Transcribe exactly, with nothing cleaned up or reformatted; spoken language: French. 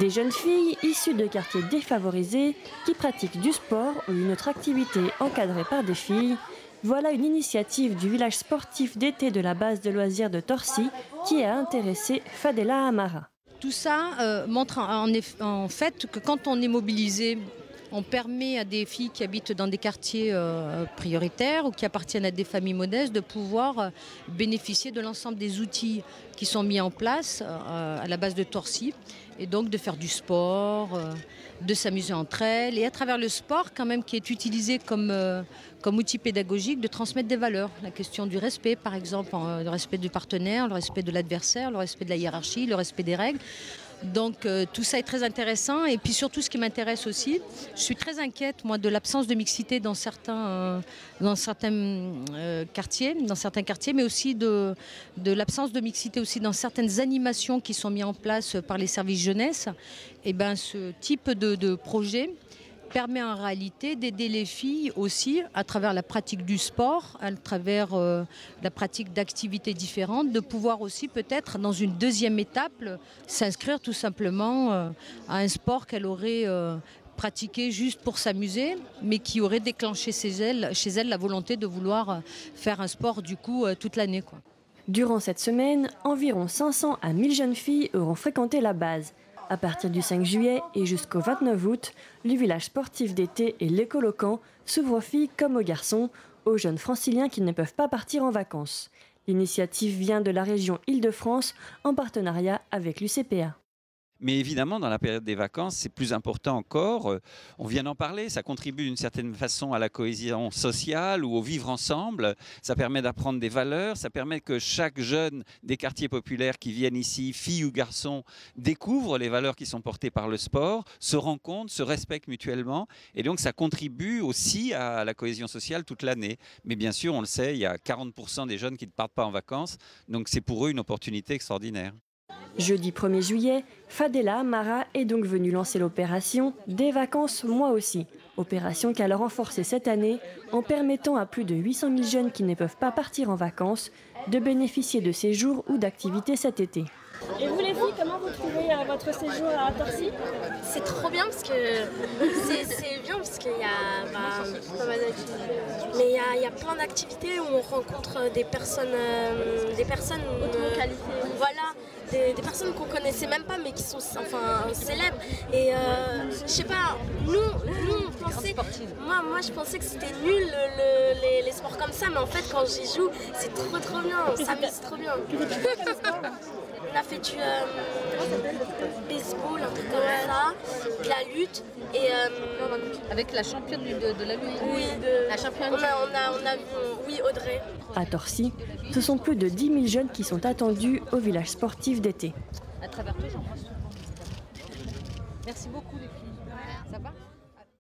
Des jeunes filles issues de quartiers défavorisés qui pratiquent du sport ou une autre activité encadrée par des filles. Voilà une initiative du village sportif d'été de la base de loisirs de Torcy qui a intéressé Fadela Amara. Tout ça euh, montre en, en fait que quand on est mobilisé, on permet à des filles qui habitent dans des quartiers euh, prioritaires ou qui appartiennent à des familles modestes de pouvoir euh, bénéficier de l'ensemble des outils qui sont mis en place euh, à la base de Torcy, et donc de faire du sport, euh, de s'amuser entre elles, et à travers le sport quand même qui est utilisé comme, euh, comme outil pédagogique, de transmettre des valeurs. La question du respect par exemple, euh, le respect du partenaire, le respect de l'adversaire, le respect de la hiérarchie, le respect des règles. Donc euh, tout ça est très intéressant, et puis surtout ce qui m'intéresse aussi, je suis très inquiète moi de l'absence de mixité dans certains, euh, dans, certains, euh, quartiers, dans certains quartiers, mais aussi de, de l'absence de mixité aussi dans certaines animations qui sont mises en place par les services jeunesse. Et ben, ce type de, de projet permet en réalité d'aider les filles aussi à travers la pratique du sport, à travers euh, la pratique d'activités différentes, de pouvoir aussi peut-être dans une deuxième étape s'inscrire tout simplement euh, à un sport qu'elles auraient euh, pratiqué juste pour s'amuser, mais qui aurait déclenché chez elles, chez elles la volonté de vouloir faire un sport du coup euh, toute l'année, quoi. Durant cette semaine, environ cinq cents à mille jeunes filles auront fréquenté la base. À partir du cinq juillet et jusqu'au vingt-neuf août, le village sportif d'été et l'écolocan s'ouvrent aux filles comme aux garçons, aux jeunes franciliens qui ne peuvent pas partir en vacances. L'initiative vient de la région Île-de-France en partenariat avec l'U C P A. Mais évidemment, dans la période des vacances, c'est plus important encore. On vient d'en parler, ça contribue d'une certaine façon à la cohésion sociale ou au vivre ensemble. Ça permet d'apprendre des valeurs, ça permet que chaque jeune des quartiers populaires qui viennent ici, filles ou garçons, découvre les valeurs qui sont portées par le sport, se rencontrent, se respectent mutuellement. Et donc ça contribue aussi à la cohésion sociale toute l'année. Mais bien sûr, on le sait, il y a quarante pour cent des jeunes qui ne partent pas en vacances. Donc c'est pour eux une opportunité extraordinaire. Jeudi premier juillet, Fadela Amara est donc venue lancer l'opération « Des vacances, moi aussi », opération qu'elle a renforcée cette année en permettant à plus de huit cent mille jeunes qui ne peuvent pas partir en vacances de bénéficier de séjours ou d'activités cet été. Et vous les filles, comment vous trouvez votre séjour à Torcy? C'est trop bien parce que c'est bien parce qu'il y a bah, pas mal d'activités. Mais il y a, il y a plein d'activités où on rencontre des personnes, euh, des personnes de qualité. Voilà. Des, des personnes qu'on connaissait même pas mais qui sont enfin célèbres, et euh, je sais pas, nous, nous on pensait, moi, moi je pensais que c'était nul le, le, les, les sports comme ça, mais en fait quand j'y joue c'est trop trop bien, on s'amuse trop bien. On a fait du euh, baseball, un truc comme ça, de la lutte, et euh, avec la championne de, de la lutte. Oui, de, la championne. On a, on a, on a, on, oui, Audrey. À Torcy, ce sont plus de dix mille jeunes qui sont attendus au village sportif d'été. À travers tout, j'en crois souvent. Merci beaucoup les filles. Ça va ?